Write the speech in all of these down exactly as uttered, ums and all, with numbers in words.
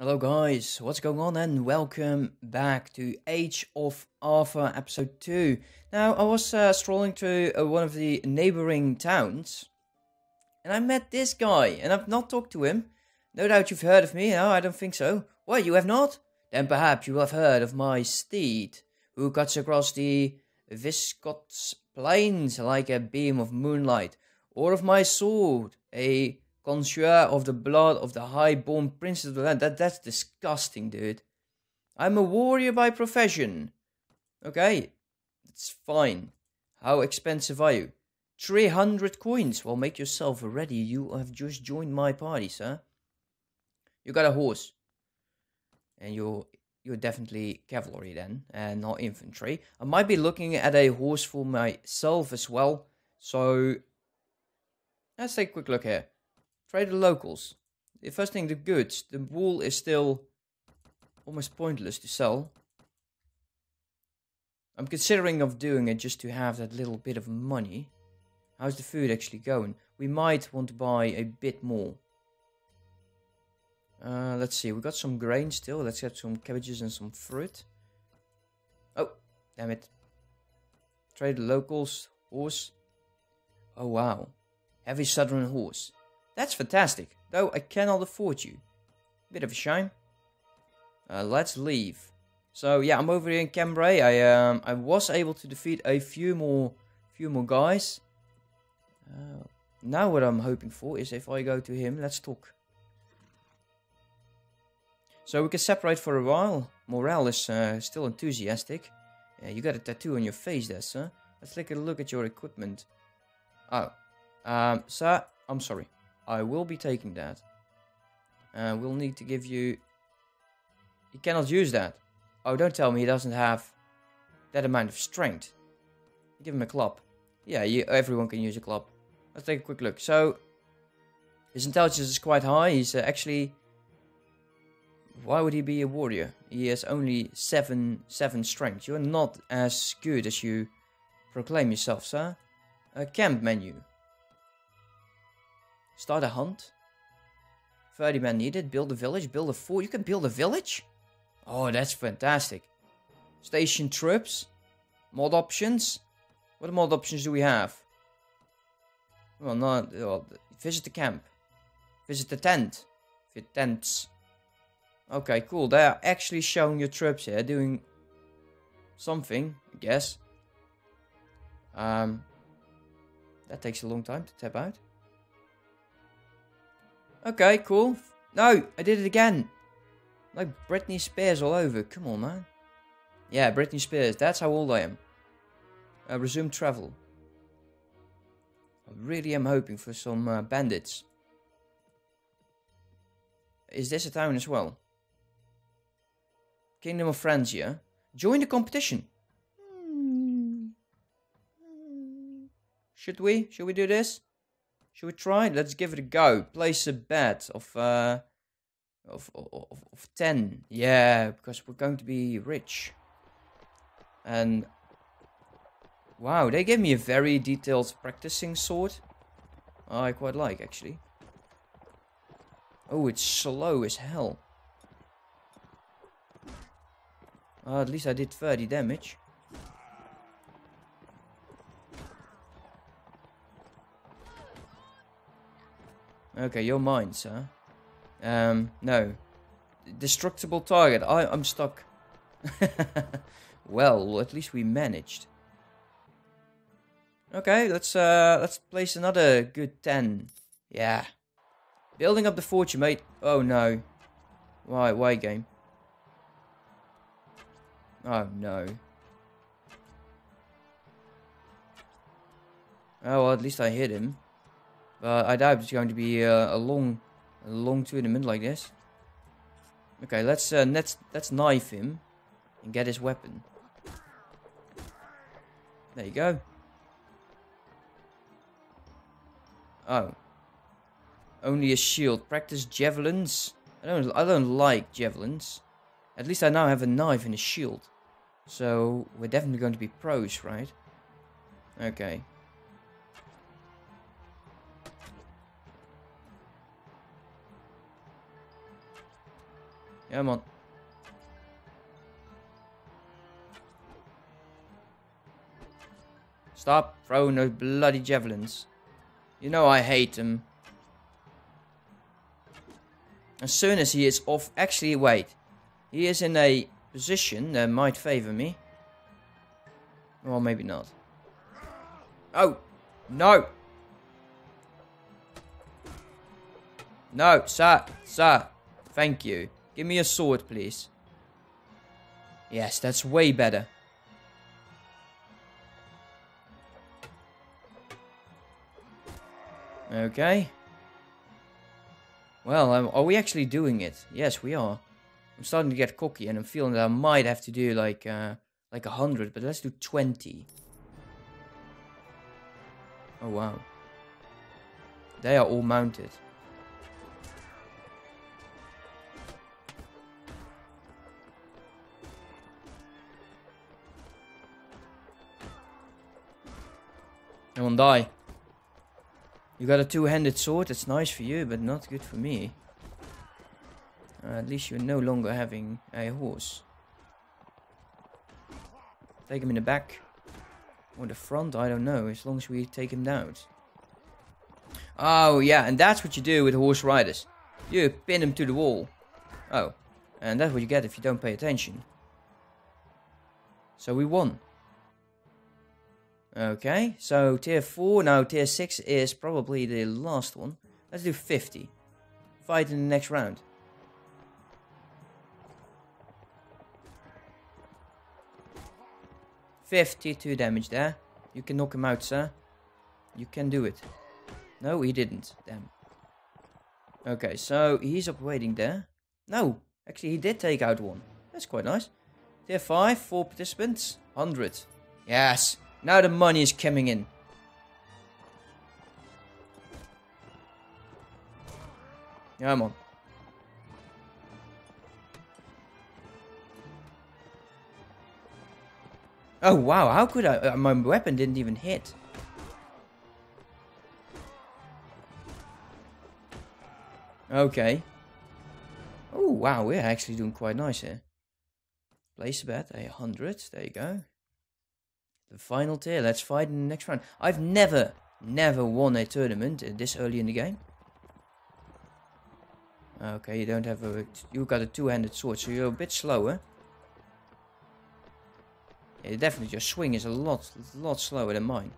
Hello guys, what's going on and welcome back to Age of Arthur episode two. Now I was uh, strolling through uh, one of the neighboring towns and I met this guy and I've not talked to him. No doubt you've heard of me. No, I don't think so. What, you have not? Then perhaps you have heard of my steed who cuts across the Viscot plains like a beam of moonlight, or of my sword, a connoisseur of the blood of the high-born princes of the land. That, that's disgusting, dude. I'm a warrior by profession. Okay, it's fine. How expensive are you? three hundred coins. Well, make yourself ready. You have just joined my party, sir. You got a horse. And you're, you're definitely cavalry then, and not infantry. I might be looking at a horse for myself as well. So, let's take a quick look here. Trade the locals. The first thing, the goods. The wool is still almost pointless to sell. I'm considering of doing it just to have that little bit of money. How's the food actually going? We might want to buy a bit more. Uh, let's see. We got some grain still. Let's get some cabbages and some fruit. Oh, damn it. Trade the locals. Horse. Oh, wow. Heavy southern horse. That's fantastic, though I cannot afford you. Bit of a shame. Uh, let's leave. So yeah, I'm over here in Cambrai. I um I was able to defeat a few more, few more guys. Uh, now what I'm hoping for is if I go to him, let's talk. So we can separate for a while. Morale is uh, still enthusiastic. Uh, you got a tattoo on your face there, sir. Let's take a look at your equipment. Oh, um, sir, I'm sorry. I will be taking that. Uh, we'll need to give you... You cannot use that. Oh, don't tell me he doesn't have that amount of strength. Give him a club. Yeah, you, everyone can use a club. Let's take a quick look. So, his intelligence is quite high. He's uh, actually... Why would he be a warrior? He has only seven, seven strength. You're not as good as you proclaim yourself, sir. A camp menu. Start a hunt. thirty men needed. Build a village. Build a fort. You can build a village? Oh, that's fantastic. Station troops. Mod options. What mod options do we have? Well, not... Well, visit the camp. Visit the tent. Visit tents. Okay, cool. They are actually showing your troops here. Doing something, I guess. Um, that takes a long time to tap out. Okay, cool. No, I did it again. Like Britney Spears all over. Come on, man. Yeah, Britney Spears. That's how old I am. Uh, resume travel. I really am hoping for some uh, bandits. Is this a town as well? Kingdom of Francia. Join the competition. Should we? Should we do this? Should we try? Let's give it a go. Place a bet of, uh, of, of, of ten. Yeah, because we're going to be rich. And, wow, they gave me a very detailed practicing sword. I quite like, actually. Oh, it's slow as hell. Uh, at least I did thirty damage. Okay, you're mine, sir. Um, no. Destructible target. I, I'm stuck. Well, at least we managed. Okay, let's uh, let's place another good ten. Yeah. Building up the fortune, mate. Oh, no. Why, why game? Oh, no. Oh, well, at least I hit him. But I doubt it's going to be uh, a long, a long tournament like this. Okay, let's uh, let's let's knife him and get his weapon. There you go. Oh, only a shield. Practice javelins. I don't I don't like javelins. At least I now have a knife and a shield, so we're definitely going to be pros, right? Okay. Come on. Stop throwing those bloody javelins. You know I hate them. As soon as he is off... Actually, wait. He is in a position that might favor me. Well, maybe not. Oh! No! No, sir. Sir. Thank you. Give me a sword, please. Yes, that's way better. Okay. Well, um, are we actually doing it? Yes, we are. I'm starting to get cocky and I'm feeling that I might have to do like, uh, like a hundred, but let's do twenty. Oh, wow. They are all mounted. I won't die. You got a two-handed sword, that's nice for you, but not good for me. Uh, at least you're no longer having a horse. Take him in the back. Or the front, I don't know, as long as we take him down. Oh, yeah, and that's what you do with horse riders. You pin him to the wall. Oh, and that's what you get if you don't pay attention. So we won. Okay, so tier four, now tier six is probably the last one. Let's do fifty. Fight in the next round. fifty-two damage there. You can knock him out, sir. You can do it. No, he didn't. Damn. Okay, so he's up waiting there. No, actually he did take out one. That's quite nice. Tier five, four participants, one hundred. Yes! Now the money is coming in. Come on. Oh wow, how could I? Uh, my weapon didn't even hit. Okay. Oh wow, we're actually doing quite nice here. Place a bet, a hundred, there you go. The final tier, let's fight in the next round. I've never, never won a tournament this early in the game. Okay, you don't have a... You got a two-handed sword, so you're a bit slower. Yeah, definitely, your swing is a lot, lot slower than mine.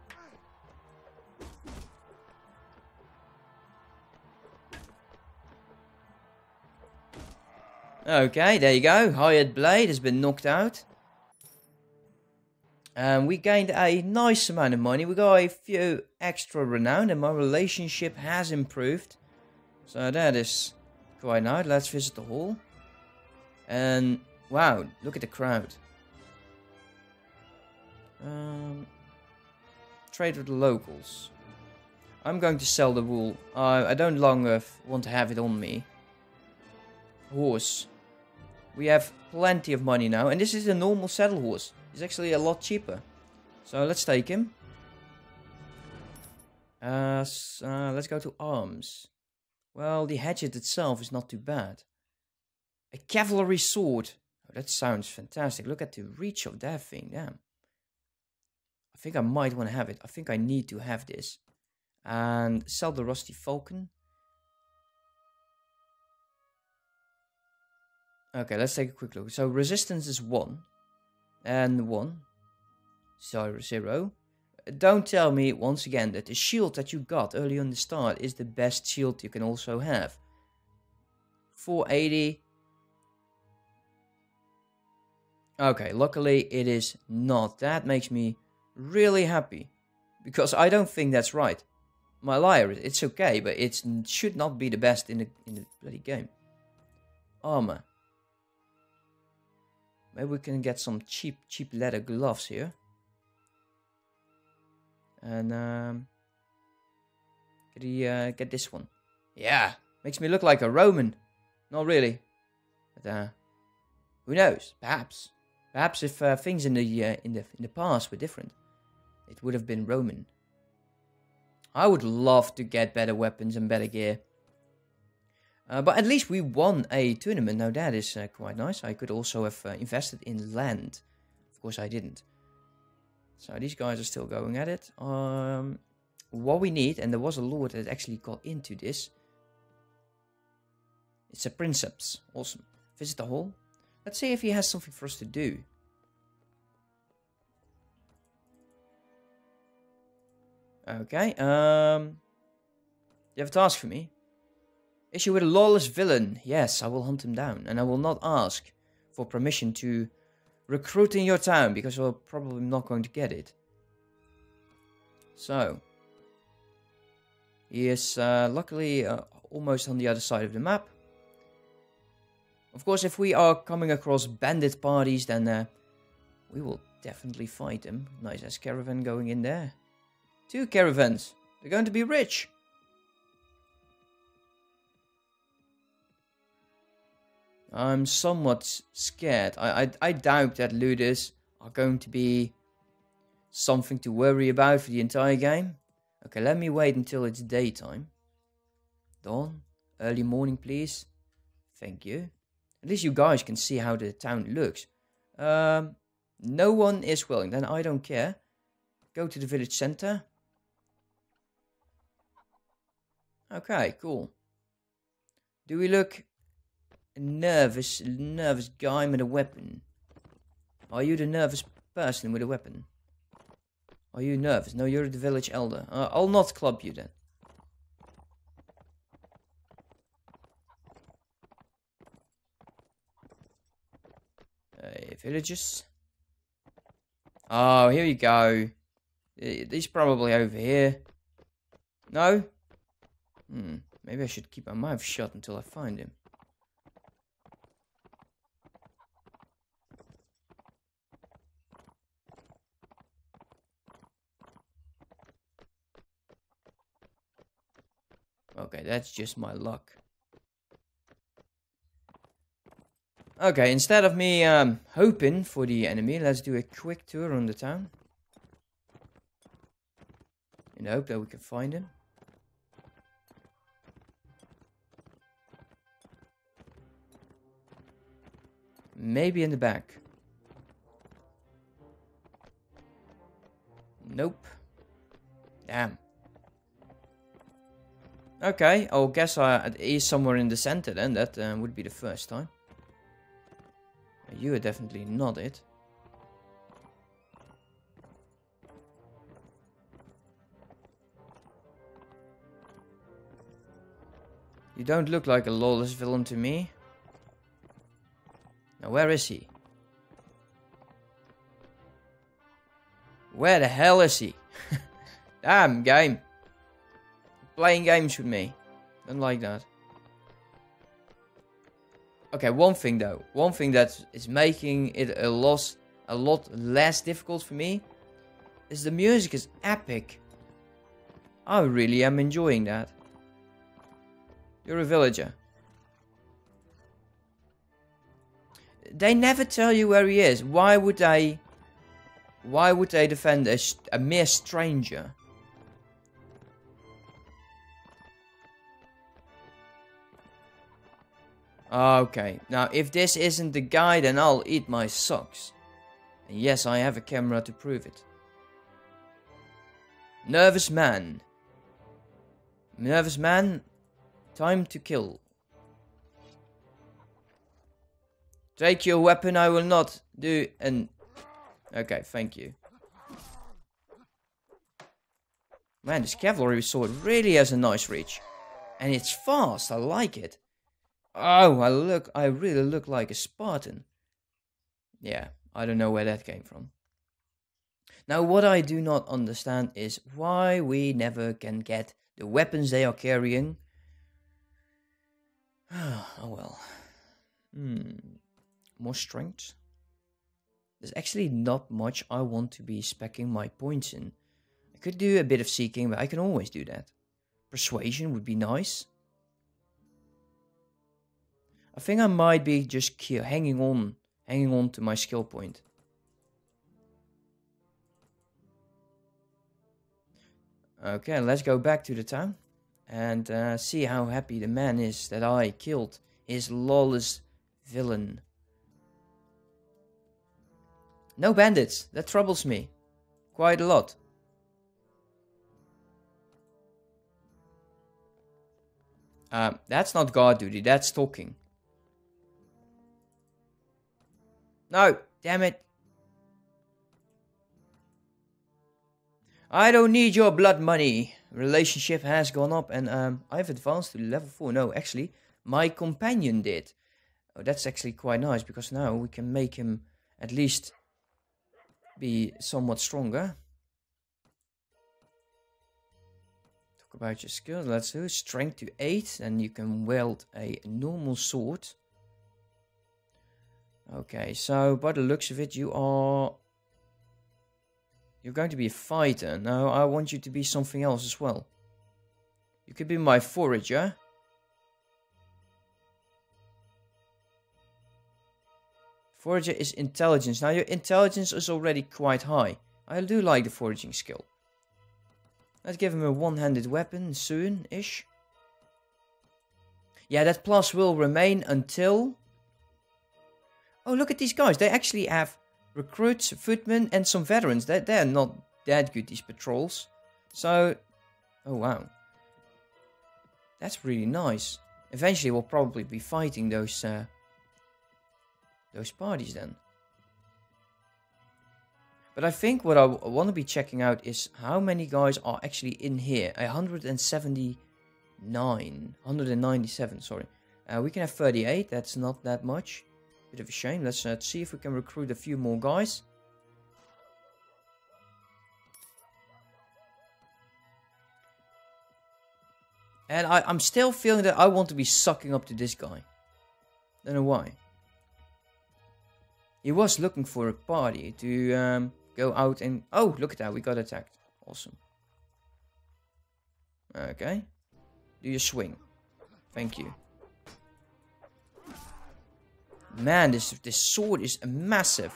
Okay, there you go. Hired Blade has been knocked out. Um, we gained a nice amount of money. We got a few extra renown and my relationship has improved. So that is quite nice. Let's visit the hall. And wow, look at the crowd. Um, trade with the locals. I'm going to sell the wool. Uh, I don't longer want to have it on me. Horse. We have plenty of money now. And this is a normal saddle horse. It's actually a lot cheaper. So let's take him. Uh, so, uh, let's go to arms. Well, the hatchet itself is not too bad. A cavalry sword. Oh, that sounds fantastic. Look at the reach of that thing. Damn. I think I might want to have it. I think I need to have this. And sell the rusty falcon. Okay, let's take a quick look. So resistance is one. And one. Zero, zero. Don't tell me once again that the shield that you got early on the start is the best shield you can also have. four eighty. Okay, luckily it is not. That makes me really happy. Because I don't think that's right. My liar, it's okay, but it should not be the best in the, in the bloody game. Armor. Maybe we can get some cheap, cheap leather gloves here. And, um... Get, the, uh, get this one. Yeah! Makes me look like a Roman. Not really. But, uh... who knows? Perhaps. Perhaps if uh, things in the, uh, in the in the past were different. It would have been Roman. I would love to get better weapons and better gear. Uh, but at least we won a tournament. Now that is uh, quite nice. I could also have uh, invested in land. Of course I didn't. So these guys are still going at it. Um, what we need, and there was a lord that actually got into this. It's a princeps. Awesome. Visit the hall. Let's see if he has something for us to do. Okay. Um, you have a task for me. Issue with a lawless villain. Yes, I will hunt him down. And I will not ask for permission to recruit in your town, because we're probably not going to get it. So. He is uh, luckily uh, almost on the other side of the map. Of course, if we are coming across bandit parties, then uh, we will definitely fight them. Nice ass caravan going in there. Two caravans. They're going to be rich. I'm somewhat scared. I, I, I doubt that looters are going to be something to worry about for the entire game. Okay, let me wait until it's daytime. Dawn, early morning please. Thank you. At least you guys can see how the town looks. Um, no one is willing, then I don't care. Go to the village center. Okay, cool. Do we look... Nervous, nervous guy with a weapon. Are you the nervous person with a weapon? Are you nervous? No, you're the village elder. Uh, I'll not club you then. Uh, villages. Oh, here you go. He's probably over here. No? Hmm. Maybe I should keep my mouth shut until I find him. Okay, that's just my luck. Okay, instead of me um, hoping for the enemy, let's do a quick tour on the town. In the hope that we can find him. Maybe in the back. Nope. Damn. Okay, I'll guess I is somewhere in the center then. That uh, would be the first time. You are definitely not it. You don't look like a lawless villain to me. Now where is he? Where the hell is he? Damn game. Playing games with me. Don't like that. Okay, one thing though. One thing that is making it a lot, a lot less difficult for me is the music is epic. I really am enjoying that. You're a villager. They never tell you where he is. Why would they... Why would they defend a, a mere stranger? Okay, now if this isn't the guy, then I'll eat my socks. And yes, I have a camera to prove it. Nervous man. Nervous man, time to kill. Take your weapon, I will not do an... Okay, thank you. Man, this cavalry sword really has a nice reach. And it's fast, I like it. Oh, I look, I really look like a Spartan. Yeah, I don't know where that came from. Now, what I do not understand is why we never can get the weapons they are carrying. Oh, well. Hmm. More strength. There's actually not much I want to be speccing my points in. I could do a bit of seeking, but I can always do that. Persuasion would be nice. I think I might be just hanging on, hanging on to my skill point. Okay, let's go back to the town. and uh, see how happy the man is that I killed his lawless villain. No bandits, that troubles me quite a lot. Uh, that's not guard duty, that's stalking. No, damn it. I don't need your blood money. Relationship has gone up and um, I've advanced to level four. No, actually, my companion did. Oh, that's actually quite nice because now we can make him at least be somewhat stronger. Talk about your skills. Let's do strength to eight and you can wield a normal sword. Okay, so by the looks of it, you are... You're going to be a fighter. No, I want you to be something else as well. You could be my forager. Forager is intelligence. Now your intelligence is already quite high. I do like the foraging skill. Let's give him a one-handed weapon soon-ish. Yeah, that plus will remain until... Oh, look at these guys. They actually have recruits, footmen, and some veterans. They're, they're not that good, these patrols. So, oh wow. That's really nice. Eventually we'll probably be fighting those, uh, those parties then. But I think what I want to be checking out is how many guys are actually in here. one hundred seventy-nine, one hundred ninety-seven, sorry. Uh, we can have thirty-eight, that's not that much. Bit of a shame. Let's uh, see if we can recruit a few more guys. And I, I'm still feeling that I want to be sucking up to this guy. Don't know why. He was looking for a party to um, go out and... Oh, look at that. We got attacked. Awesome. Okay. Do your swing. Thank you. Man, this this sword is massive.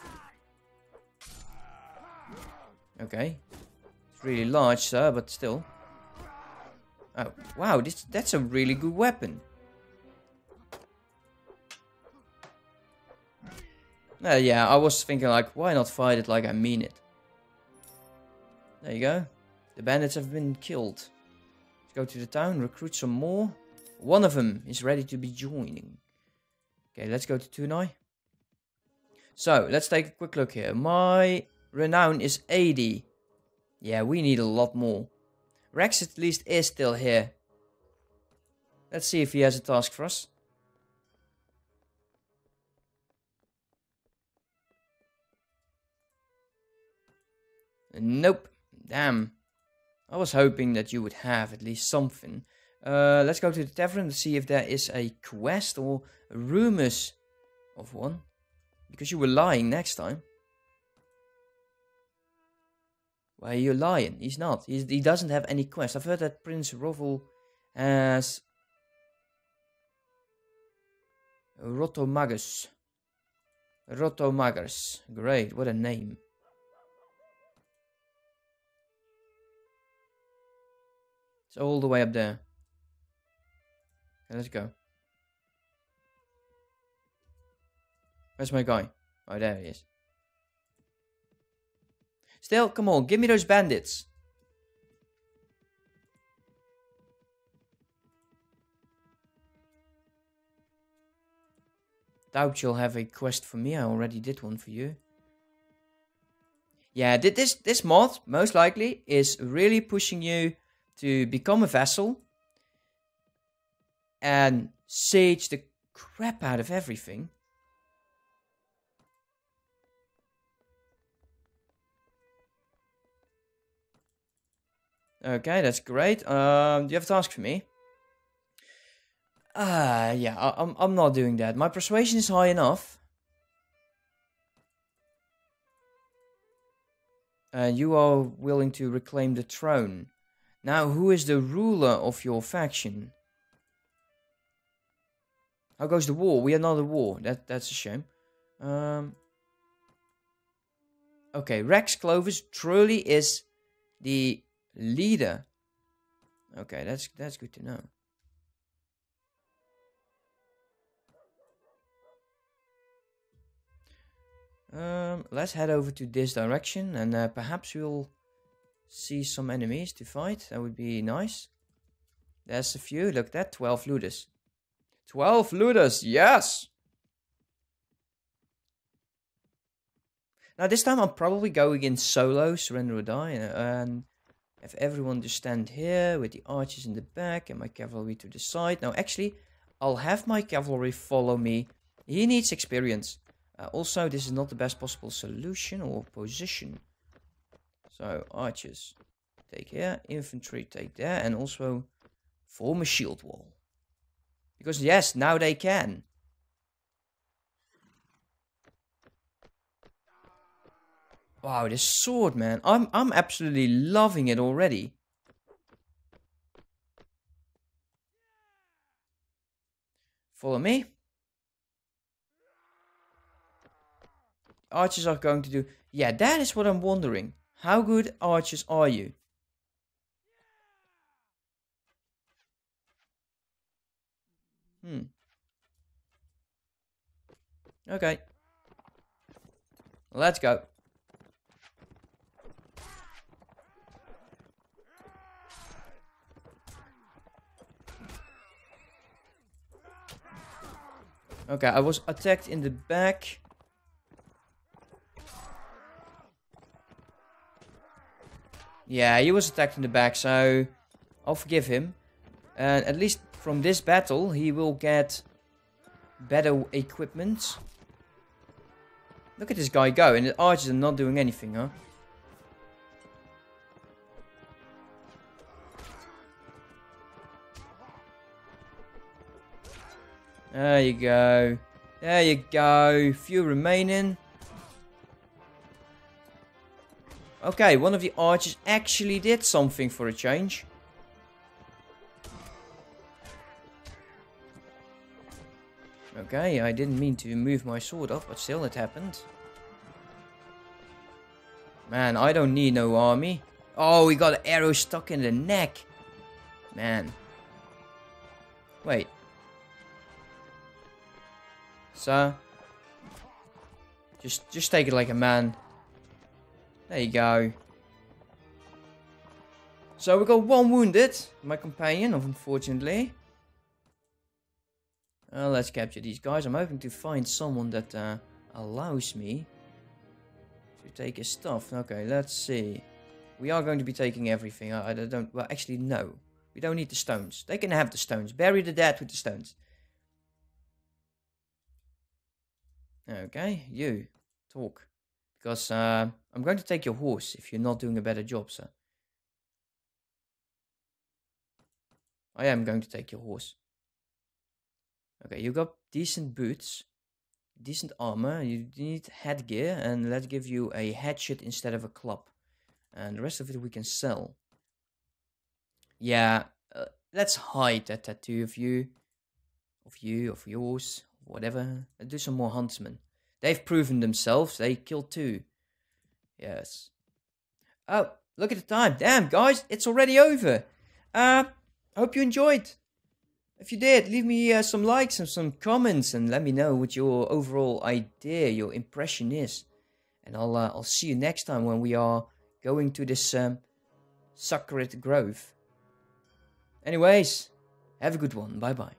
Okay, it's really large, sir, but still. Oh wow, this that's a really good weapon. Uh, yeah, I was thinking like, why not fight it like I mean it? There you go. The bandits have been killed. Let's go to the town, recruit some more. One of them is ready to be joining. Okay, let's go to Tunai. So, let's take a quick look here. My renown is eighty. Yeah, we need a lot more. Rex at least is still here. Let's see if he has a task for us. Nope. Damn. I was hoping that you would have at least something. Uh, let's go to the tavern to see if there is a quest or rumors of one. Because you were lying next time. Why are you lying? He's not. He's, he doesn't have any quest. I've heard that Prince Rovol has... Rotomagus. Rotomagus. Great, what a name. It's all the way up there. Let's go. Where's my guy? Oh, there he is. Still, come on, give me those bandits. Doubt you'll have a quest for me. I already did one for you. Yeah, this, this mod, most likely, is really pushing you to become a vassal. And siege the crap out of everything. Okay, that's great. Um, do you have a task for me? Ah, uh, yeah, I, I'm, I'm not doing that. My persuasion is high enough. Uh, you are willing to reclaim the throne. Now, who is the ruler of your faction? How goes the war? We are not at war. That, that's a shame. Um, okay, Rex Clovis truly is the leader Okay, that's that's good to know. Um, let's head over to this direction, and uh, perhaps we'll see some enemies to fight. That would be nice. There's a few. Look, that twelve looters. twelve looters, yes! Now this time I'll probably go again solo, surrender or die, and have everyone to stand here with the archers in the back and my cavalry to the side. Now actually, I'll have my cavalry follow me. He needs experience. Uh, also, this is not the best possible solution or position. So, archers, take here. Infantry, take there. And also, form a shield wall. Because yes, now they can. Wow, this sword, man. I'm, I'm absolutely loving it already. Follow me. Archers are going to do... Yeah, that is what I'm wondering. How good archers are you? Hmm. Okay. Let's go. Okay, I was attacked in the back... Yeah, he was attacked in the back, so I'll forgive him. And uh, at least from this battle, he will get better equipment. Look at this guy go, and the archers are not doing anything, huh? There you go. There you go. Few remaining. Okay, one of the archers actually did something for a change. Okay, I didn't mean to move my sword up, but still it happened. Man, I don't need no army. Oh, we got an arrow stuck in the neck. Man. Wait. Sir. Just, just take it like a man. There you go. So we got one wounded, my companion, unfortunately. Uh, let's capture these guys. I'm hoping to find someone that uh, allows me to take his stuff. Okay, let's see. We are going to be taking everything. I, I don't... Well, actually, no. We don't need the stones. They can have the stones. Bury the dead with the stones. Okay, you. Talk. Because uh, I'm going to take your horse if you're not doing a better job, sir. I am going to take your horse. Okay, you got decent boots, decent armor, you need headgear, and let's give you a hatchet instead of a club. And the rest of it we can sell. Yeah, uh, let's hide that tattoo of you, of you, of yours, whatever. Let's do some more huntsmen. They've proven themselves. They killed two. Yes. Oh, look at the time. Damn, guys. It's already over. Uh, hope you enjoyed. If you did, leave me uh, some likes and some comments. And let me know what your overall idea, your impression is. And I'll, uh, I'll see you next time when we are going to this um, sacred grove. Anyways, have a good one. Bye-bye.